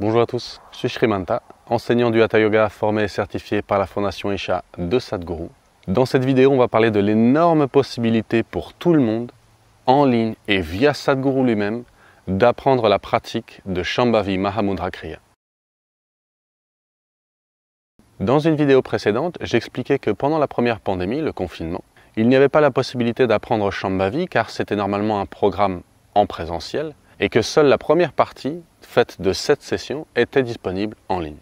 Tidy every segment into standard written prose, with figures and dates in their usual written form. Bonjour à tous, je suis Srimanta, enseignant du Hatha Yoga, formé et certifié par la Fondation Isha de Sadhguru. Dans cette vidéo, on va parler de l'énorme possibilité pour tout le monde, en ligne et via Sadhguru lui-même, d'apprendre la pratique de Shambhavi Mahamudra Kriya. Dans une vidéo précédente, j'expliquais que pendant la première pandémie, le confinement, il n'y avait pas la possibilité d'apprendre Shambhavi car c'était normalement un programme en présentiel et que seule la première partie, faite de 7 sessions, était disponible en ligne.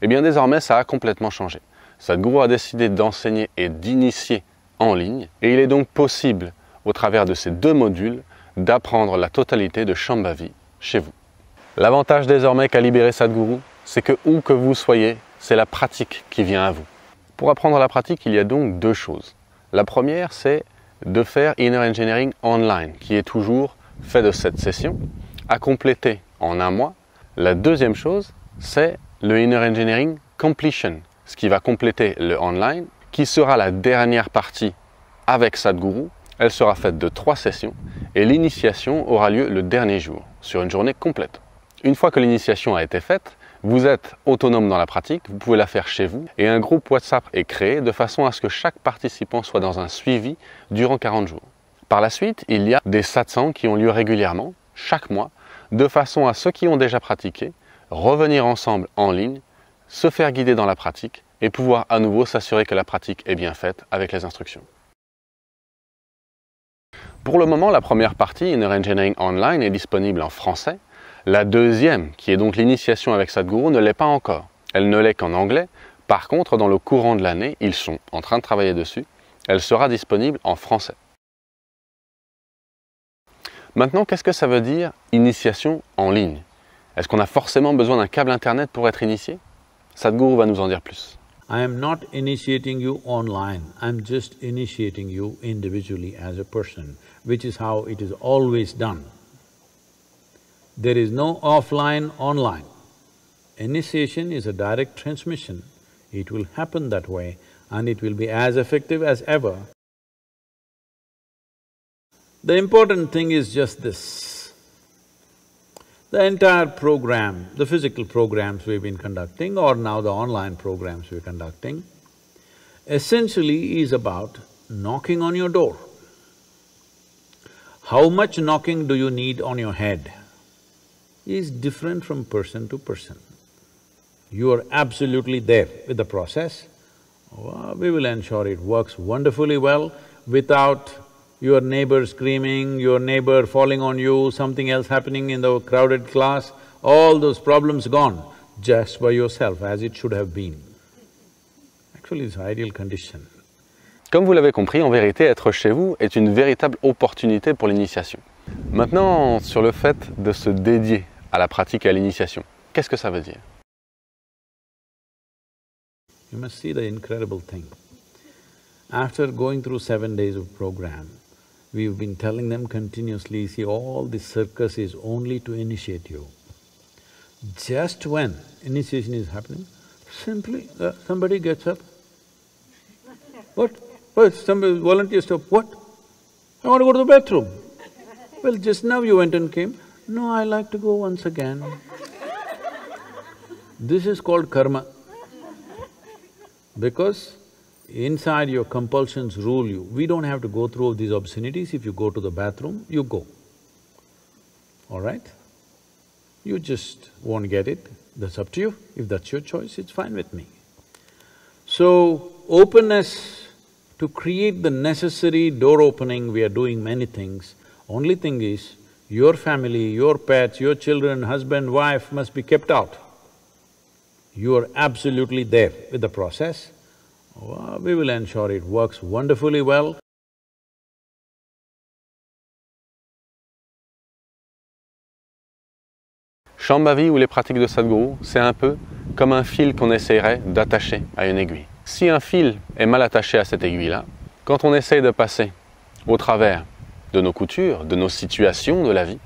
Et bien désormais, ça a complètement changé. Sadhguru a décidé d'enseigner et d'initier en ligne et il est donc possible, au travers de ces deux modules, d'apprendre la totalité de Shambhavi chez vous. L'avantage désormais qu'a libéré Sadhguru, c'est que où que vous soyez, c'est la pratique qui vient à vous. Pour apprendre la pratique, il y a donc deux choses. La première, c'est de faire Inner Engineering Online, qui est toujours fait de 7 sessions, à compléter en un mois. La deuxième chose, c'est le Inner Engineering Completion, ce qui va compléter le Online, qui sera la dernière partie avec Sadhguru. Elle sera faite de 3 sessions et l'initiation aura lieu le dernier jour, sur une journée complète. Une fois que l'initiation a été faite, vous êtes autonome dans la pratique, vous pouvez la faire chez vous et un groupe WhatsApp est créé de façon à ce que chaque participant soit dans un suivi durant 40 jours. Par la suite, il y a des satsangs qui ont lieu régulièrement, chaque mois, de façon à ceux qui ont déjà pratiqué, revenir ensemble en ligne, se faire guider dans la pratique et pouvoir à nouveau s'assurer que la pratique est bien faite avec les instructions. Pour le moment, la première partie, Inner Engineering Online, est disponible en français. La deuxième, qui est donc l'initiation avec Sadhguru, ne l'est pas encore. Elle ne l'est qu'en anglais. Par contre, dans le courant de l'année, ils sont en train de travailler dessus. Elle sera disponible en français. Maintenant, qu'est-ce que ça veut dire initiation en ligne? Est-ce qu'on a forcément besoin d'un câble internet pour être initié? Sadhguru va nous en dire plus. I am not initiating you online. I'm just initiating you individually as a person, which is how it is always done. There is no offline, online. Initiation is a direct transmission. It will happen that way and it will be as effective as ever. The important thing is just this. The entire program, the physical programs we've been conducting or now the online programs we're conducting, essentially is about knocking on your door. How much knocking do you need on your head is different from person to person. You are absolutely there with the process. We will ensure it works wonderfully well without your neighbor screaming, your neighbor falling on you, something else happening in the crowded class, all those problems gone just by yourself as it should have been. Actually, it's an ideal condition. Comme vous l'avez compris, en vérité, être chez vous est une véritable opportunité pour l'initiation. Maintenant, sur le fait de se dédier à la pratique et à l'initiation, qu'est-ce que ça veut dire? You must see the incredible thing. After going through 7 days of program, we've been telling them continuously, see, all this circus is only to initiate you. Just when initiation is happening, simply somebody gets up. What? Well, somebody volunteers up. What? I want to go to the bathroom. Well, just now you went and came. No, I like to go once again. This is called karma. Because inside your compulsions rule you. We don't have to go through all these obscenities. If you go to the bathroom, you go. All right? You just won't get it. That's up to you. If that's your choice, it's fine with me. So, openness to create the necessary door opening, we are doing many things. Only thing is, your family, your pets, your children, husband, wife must be kept out. You are absolutely there with the process. We will ensure it works wonderfully well. Shambhavi ou les pratiques de Sadhguru, c'est un peu comme un fil qu'on essaierait d'attacher à une aiguille. Si un fil est mal attaché à cette aiguille-là, quand on essaye de passer au travers de nos coutures, de nos situations de la vie,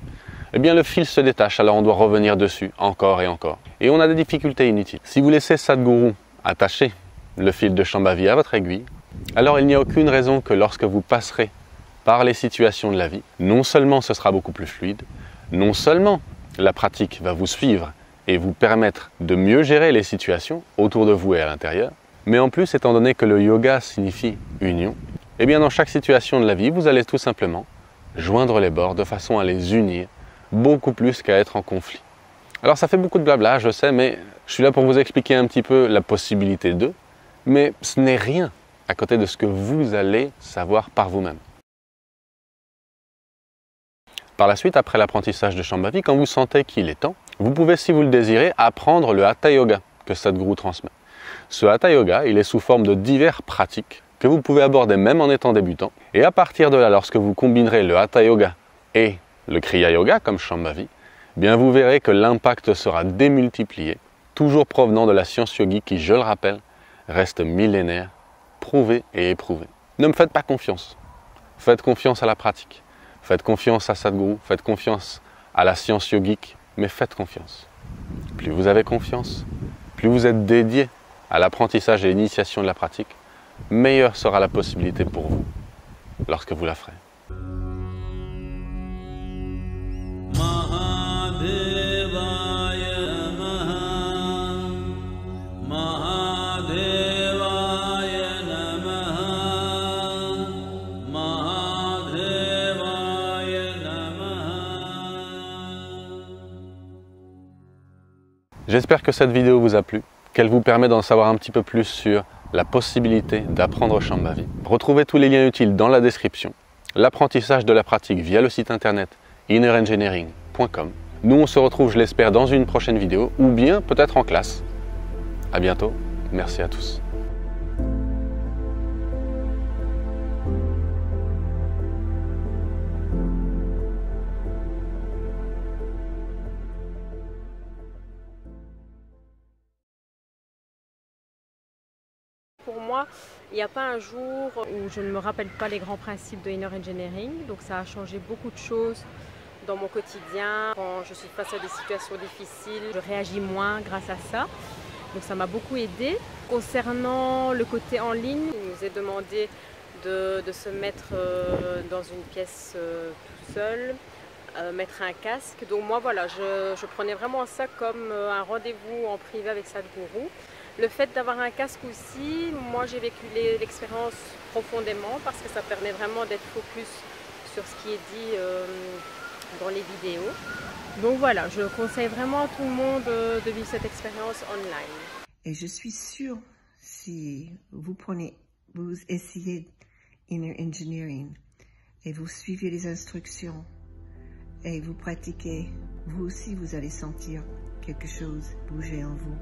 eh bien le fil se détache, alors on doit revenir dessus encore et encore. Et on a des difficultés inutiles. Si vous laissez Sadhguru attacher le fil de Shambhavi à votre aiguille, alors il n'y a aucune raison que lorsque vous passerez par les situations de la vie, non seulement ce sera beaucoup plus fluide, non seulement la pratique va vous suivre et vous permettre de mieux gérer les situations autour de vous et à l'intérieur. Mais en plus, étant donné que le yoga signifie union, eh bien dans chaque situation de la vie, vous allez tout simplement joindre les bords de façon à les unir beaucoup plus qu'à être en conflit. Alors ça fait beaucoup de blabla, je sais, mais je suis là pour vous expliquer un petit peu la possibilité d'eux, mais ce n'est rien à côté de ce que vous allez savoir par vous-même. Par la suite, après l'apprentissage de Shambhavi, quand vous sentez qu'il est temps, vous pouvez, si vous le désirez, apprendre le Hatha Yoga que Sadhguru transmet. Ce Hatha Yoga, il est sous forme de diverses pratiques que vous pouvez aborder même en étant débutant. Et à partir de là, lorsque vous combinerez le Hatha Yoga et le Kriya Yoga comme Shambhavi, eh bien vous verrez que l'impact sera démultiplié, toujours provenant de la science yogique qui, je le rappelle, reste millénaire, prouvée et éprouvée. Ne me faites pas confiance. Faites confiance à la pratique. Faites confiance à Sadhguru. Faites confiance à la science yogique. Mais faites confiance. Plus vous avez confiance, plus vous êtes dédié à l'apprentissage et l'initiation de la pratique, meilleure sera la possibilité pour vous lorsque vous la ferez. J'espère que cette vidéo vous a plu, qu'elle vous permet d'en savoir un petit peu plus sur la possibilité d'apprendre Shambhavi. Retrouvez tous les liens utiles dans la description, l'apprentissage de la pratique via le site internet innerengineering.com. Nous, on se retrouve, je l'espère, dans une prochaine vidéo ou bien peut-être en classe. À bientôt, merci à tous. Pour moi, il n'y a pas un jour où je ne me rappelle pas les grands principes de Inner Engineering. Donc ça a changé beaucoup de choses dans mon quotidien. Quand je suis face à des situations difficiles, je réagis moins grâce à ça. Donc ça m'a beaucoup aidée. Concernant le côté en ligne, il nous est demandé de se mettre dans une pièce tout seul, mettre un casque. Donc moi voilà, je prenais vraiment ça comme un rendez-vous en privé avec Sadhguru. Le fait d'avoir un casque aussi, moi j'ai vécu l'expérience profondément parce que ça permet vraiment d'être focus sur ce qui est dit dans les vidéos. Donc voilà, je conseille vraiment à tout le monde de vivre cette expérience online. Et je suis sûre, si vous essayez Inner Engineering et vous suivez les instructions et vous pratiquez, vous aussi vous allez sentir quelque chose bouger en vous.